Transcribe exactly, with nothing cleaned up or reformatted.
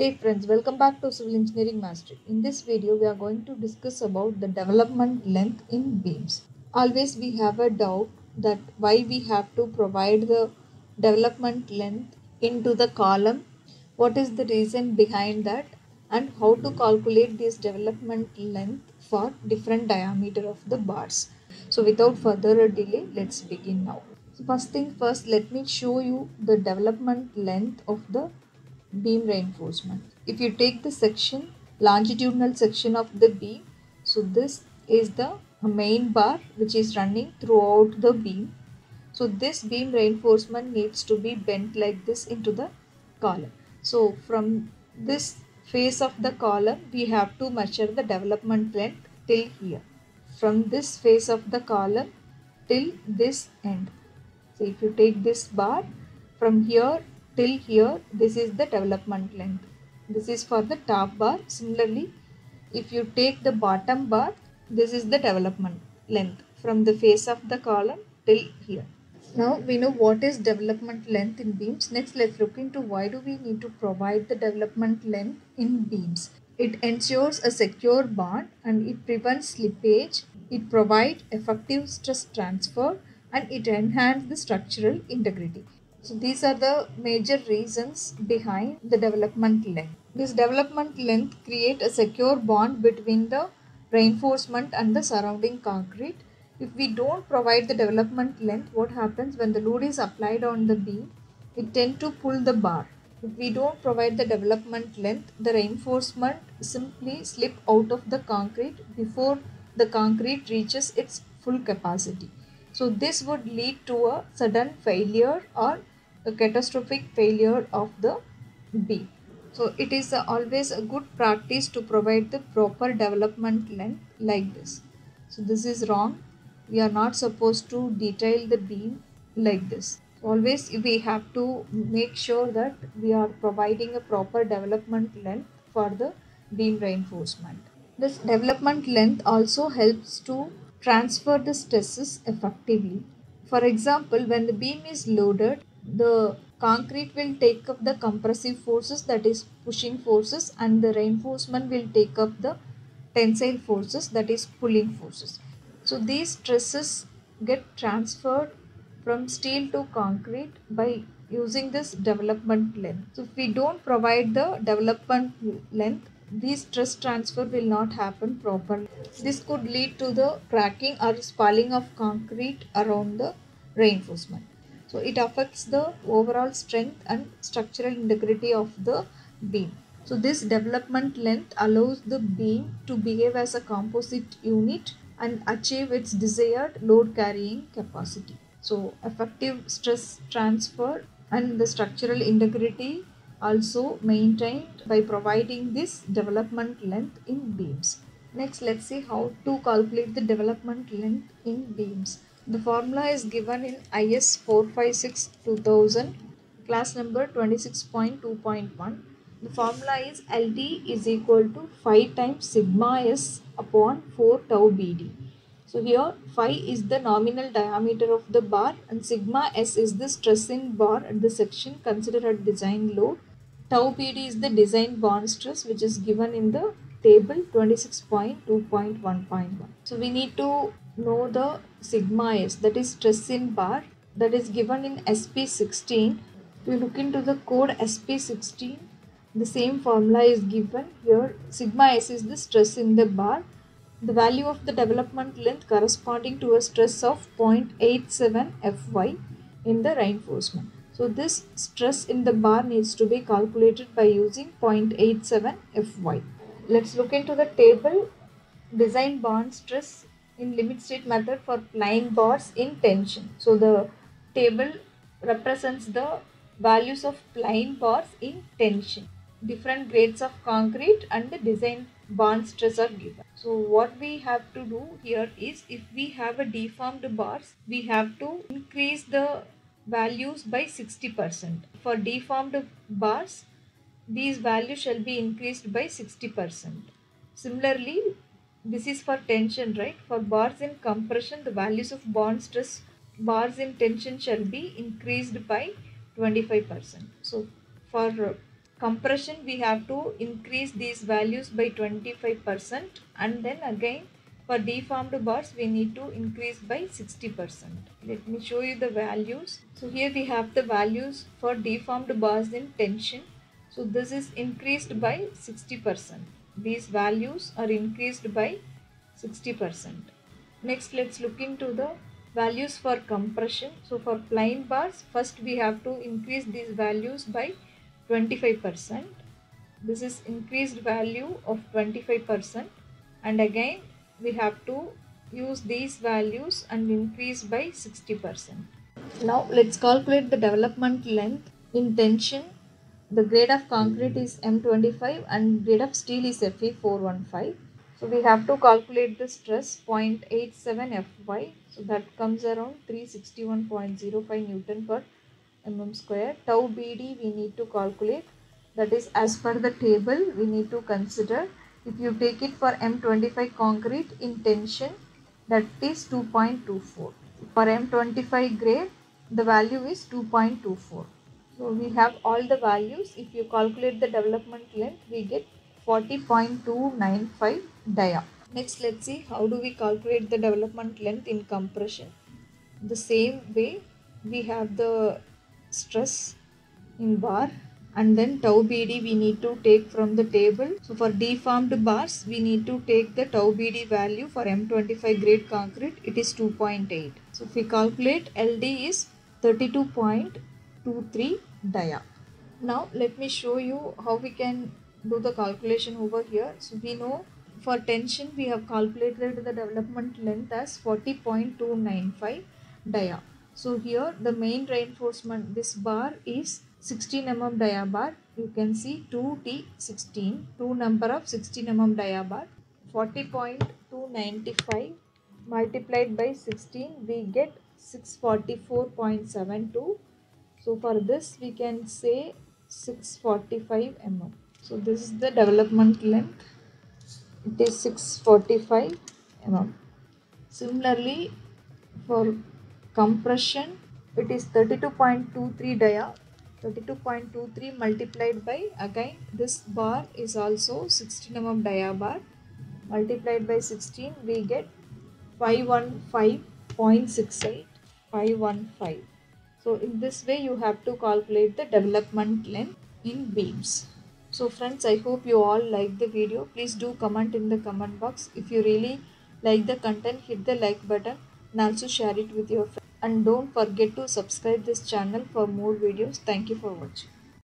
Hey friends, welcome back to Civil Engineering Mastery. In this video, we are going to discuss about the development length in beams. Always we have a doubt that why we have to provide the development length into the column. What is the reason behind that and how to calculate this development length for different diameter of the bars. So without further delay, let's begin now. So first thing first, let me show you the development length of the beam reinforcement. If you take the section, longitudinal section of the beam, so this is the main bar which is running throughout the beam. So this beam reinforcement needs to be bent like this into the column. So from this face of the column, we have to measure the development length till here. From this face of the column till this end. So if you take this bar from here till here, this is the development length. This is for the top bar. Similarly, if you take the bottom bar, this is the development length from the face of the column till here. Now we know what is development length in beams. Next, let's look into why do we need to provide the development length in beams. It ensures a secure bond and it prevents slippage. It provides effective stress transfer and it enhances the structural integrity. So these are the major reasons behind the development length. This development length creates a secure bond between the reinforcement and the surrounding concrete. If we don't provide the development length, what happens when the load is applied on the beam? It tends to pull the bar. If we don't provide the development length, the reinforcement simply slips out of the concrete before the concrete reaches its full capacity. So this would lead to a sudden failure or a catastrophic failure of the beam. So it is always a good practice to provide the proper development length like this. So this is wrong. We are not supposed to detail the beam like this. Always we have to make sure that we are providing a proper development length for the beam reinforcement. This development length also helps to transfer the stresses effectively. For example, when the beam is loaded, the concrete will take up the compressive forces, that is pushing forces, and the reinforcement will take up the tensile forces, that is pulling forces. So these stresses get transferred from steel to concrete by using this development length. So if we don't provide the development length, this stress transfer will not happen properly. This could lead to the cracking or spalling of concrete around the reinforcement. So it affects the overall strength and structural integrity of the beam. So this development length allows the beam to behave as a composite unit and achieve its desired load carrying capacity. So effective stress transfer and the structural integrity also maintained by providing this development length in beams. Next, let's see how to calculate the development length in beams. The formula is given in I S four five six two thousand, class number twenty-six point two point one. The formula is L D is equal to phi times sigma S upon four tau B D. So here phi is the nominal diameter of the bar and sigma S is the stress in bar at the section considered at design load. Tau B D is the design bond stress which is given in the table twenty-six point two point one point one. So we need to know the sigma S, that is stress in bar, that is given in S P sixteen. We look into the code S P sixteen. The same formula is given here. Sigma S is the stress in the bar. The value of the development length corresponding to a stress of zero point eight seven F Y in the reinforcement. So this stress in the bar needs to be calculated by using zero point eight seven F Y. Let's look into the table design bond stress in limit state method for plying bars in tension. So the table represents the values of plying bars in tension. Different grades of concrete and the design bond stress are given. So what we have to do here is, if we have a deformed bars, we have to increase the values by sixty percent. For deformed bars, these values shall be increased by sixty percent. Similarly, this is for tension, right? For bars in compression, the values of bond stress bars in tension shall be increased by twenty-five percent. So for compression we have to increase these values by twenty-five percent, and then again for deformed bars we need to increase by sixty percent. Let me show you the values. So here we have the values for deformed bars in tension. So this is increased by sixty percent. These values are increased by sixty percent. Next, let's look into the values for compression. So for plain bars, first we have to increase these values by twenty-five percent. This is increased value of twenty-five percent, and again we have to use these values and increase by sixty percent. Now let's calculate the development length in tension. The grade of concrete is M twenty-five and grade of steel is F E four one five. So we have to calculate the stress, zero point eight seven F Y. So that comes around three sixty-one point zero five Newton per mm square. Tau B D we need to calculate. That is, as per the table, we need to consider. If you take it for M twenty-five concrete in tension, that is two point two four. For M twenty-five grade, the value is two point two four. So we have all the values. If you calculate the development length, we get forty point two nine five dia. Next, let's see how do we calculate the development length in compression. The same way, we have the stress in bar, and then tau B D we need to take from the table. So for deformed bars, we need to take the tau B D value for M twenty-five grade concrete. It is two point eight. So if we calculate, L D is thirty-two point two three dia. Now let me show you how we can do the calculation over here. So we know for tension we have calculated the development length as forty point two nine five dia. So here the main reinforcement, this bar is sixteen millimeter dia bar. You can see two T sixteen, two number of sixteen millimeter dia bar. forty point two nine five multiplied by sixteen, we get six forty-four point seven two. So for this we can say six forty-five millimeters. So this is the development length. It is six forty-five millimeters. Similarly, for compression, it is thirty-two point two three dia. thirty-two point two three multiplied by, again this bar is also sixteen millimeter dia bar. Multiplied by sixteen, we get five hundred fifteen point six eight. five hundred fifteen. So in this way you have to calculate the development length in beams. So friends, I hope you all like the video. Please do comment in the comment box. If you really like the content, hit the like button and also share it with your friends. And don't forget to subscribe this channel for more videos. Thank you for watching.